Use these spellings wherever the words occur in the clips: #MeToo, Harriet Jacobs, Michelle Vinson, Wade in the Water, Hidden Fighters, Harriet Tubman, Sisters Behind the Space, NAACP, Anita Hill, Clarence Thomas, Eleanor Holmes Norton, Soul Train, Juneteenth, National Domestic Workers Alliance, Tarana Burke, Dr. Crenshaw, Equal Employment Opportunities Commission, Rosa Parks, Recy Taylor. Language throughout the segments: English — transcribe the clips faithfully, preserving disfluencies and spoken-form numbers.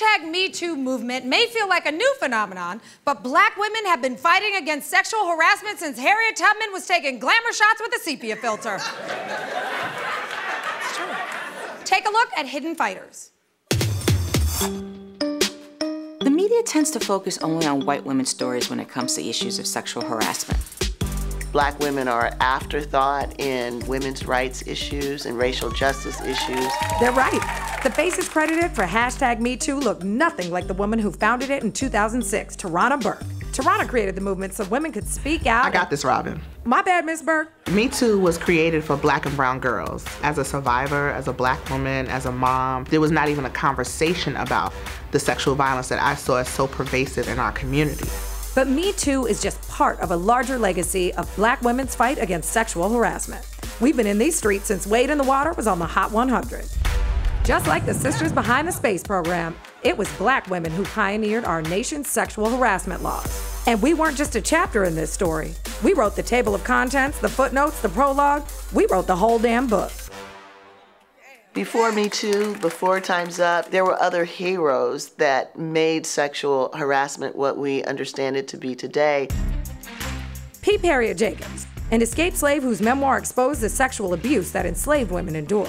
hashtag Me Too movement may feel like a new phenomenon, but black women have been fighting against sexual harassment since Harriet Tubman was taking glamour shots with a sepia filter. It's true. Take a look at Hidden Fighters. The media tends to focus only on white women's stories when it comes to issues of sexual harassment. Black women are an afterthought in women's rights issues and racial justice issues. They're right. The faces credited for hashtag Me Too look nothing like the woman who founded it in two thousand six, Tarana Burke. Tarana created the movement so women could speak out. I got this, Robin. My bad, Miss Burke. Me Too was created for black and brown girls. As a survivor, as a black woman, as a mom, there was not even a conversation about the sexual violence that I saw as so pervasive in our community. But Me Too is just part of a larger legacy of black women's fight against sexual harassment. We've been in these streets since Wade in the Water was on the Hot one hundred. Just like the Sisters Behind the Space program, it was black women who pioneered our nation's sexual harassment laws. And we weren't just a chapter in this story. We wrote the table of contents, the footnotes, the prologue. We wrote the whole damn book. Before Me Too, before Time's Up, there were other heroes that made sexual harassment what we understand it to be today. Peep Harriet Jacobs, an escaped slave whose memoir exposed the sexual abuse that enslaved women endured.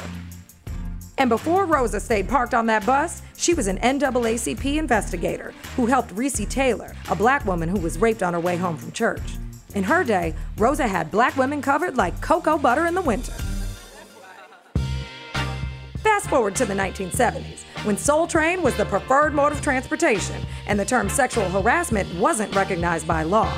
And before Rosa stayed parked on that bus, she was an N double A C P investigator who helped Recy Taylor, a black woman who was raped on her way home from church. In her day, Rosa had black women covered like cocoa butter in the winter. Fast forward to the nineteen seventies, when Soul Train was the preferred mode of transportation and the term sexual harassment wasn't recognized by law.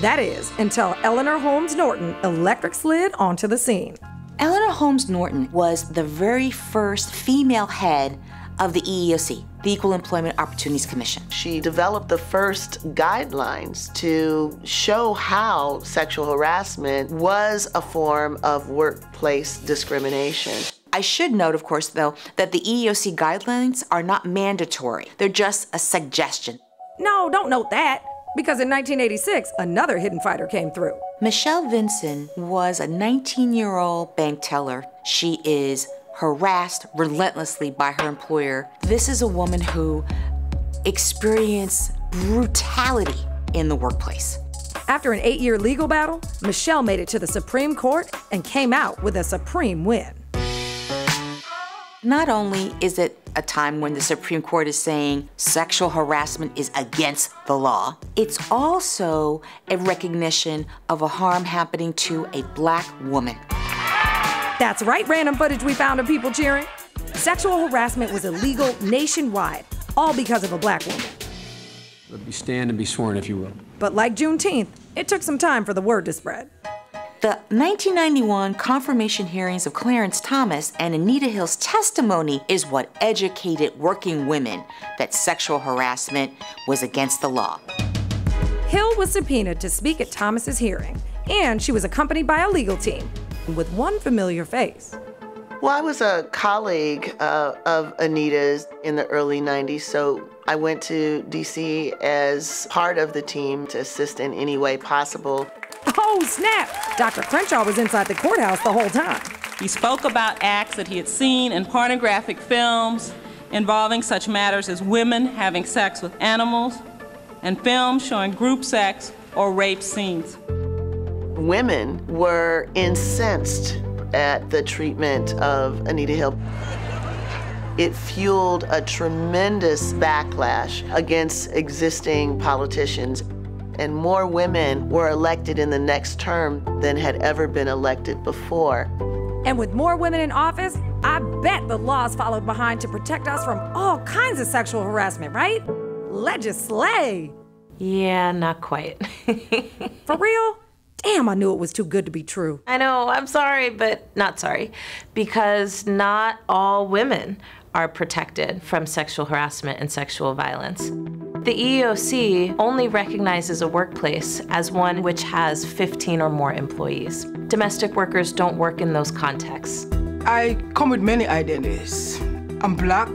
That is, until Eleanor Holmes Norton electric slid onto the scene. Eleanor Holmes Norton was the very first female head of the E E O C, the Equal Employment Opportunities Commission. She developed the first guidelines to show how sexual harassment was a form of workplace discrimination. I should note, of course, though, that the E E O C guidelines are not mandatory. They're just a suggestion. No, don't note that, because in nineteen eighty-six, another hidden fighter came through. Michelle Vinson was a nineteen-year-old bank teller. She is harassed relentlessly by her employer. This is a woman who experienced brutality in the workplace. After an eight-year legal battle, Michelle made it to the Supreme Court and came out with a supreme win. Not only is it a time when the Supreme Court is saying sexual harassment is against the law, it's also a recognition of a harm happening to a black woman. That's right, random footage we found of people cheering. Sexual harassment was illegal nationwide, all because of a black woman. But be stand and be sworn, if you will. But like Juneteenth, it took some time for the word to spread. The nineteen ninety-one confirmation hearings of Clarence Thomas and Anita Hill's testimony is what educated working women that sexual harassment was against the law. Hill was subpoenaed to speak at Thomas's hearing, and she was accompanied by a legal team with one familiar face. Well, I was a colleague uh, of Anita's in the early nineties, so I went to D C as part of the team to assist in any way possible. Oh, snap! Doctor Crenshaw was inside the courthouse the whole time. He spoke about acts that he had seen in pornographic films involving such matters as women having sex with animals and films showing group sex or rape scenes. Women were incensed at the treatment of Anita Hill. It fueled a tremendous backlash against existing politicians. And more women were elected in the next term than had ever been elected before. And with more women in office, I bet the laws followed behind to protect us from all kinds of sexual harassment, right? Legislate. Yeah, not quite. For real? Damn, I knew it was too good to be true. I know, I'm sorry, but not sorry. Because not all women are protected from sexual harassment and sexual violence. The E E O C only recognizes a workplace as one which has fifteen or more employees. Domestic workers don't work in those contexts. I come with many identities. I'm black,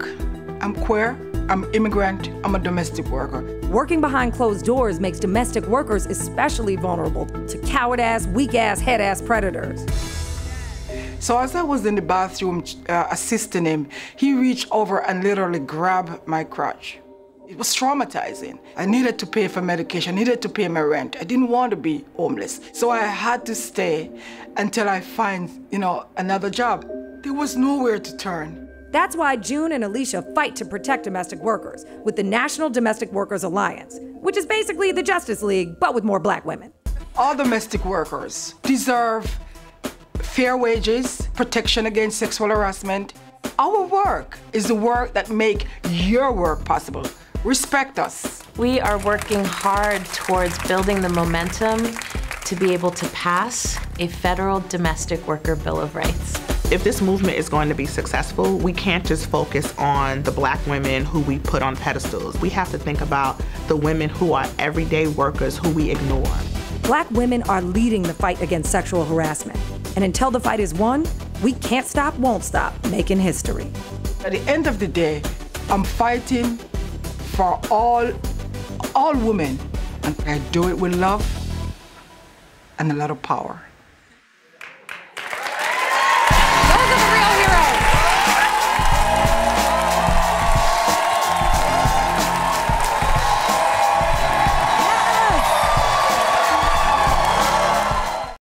I'm queer, I'm immigrant, I'm a domestic worker. Working behind closed doors makes domestic workers especially vulnerable to coward-ass, weak-ass, head-ass predators. So as I was in the bathroom uh, assisting him, he reached over and literally grabbed my crotch. It was traumatizing. I needed to pay for medication, I needed to pay my rent. I didn't want to be homeless. So I had to stay until I find, you know, another job. There was nowhere to turn. That's why June and Alicia fight to protect domestic workers with the National Domestic Workers Alliance, which is basically the Justice League, but with more black women. All domestic workers deserve fair wages, protection against sexual harassment. Our work is the work that makes your work possible. Respect us. We are working hard towards building the momentum to be able to pass a federal domestic worker Bill of Rights. If this movement is going to be successful, we can't just focus on the black women who we put on pedestals. We have to think about the women who are everyday workers who we ignore. Black women are leading the fight against sexual harassment. And until the fight is won, we can't stop, won't stop making history. At the end of the day, I'm fighting for all, all women, and I do it with love and a lot of power.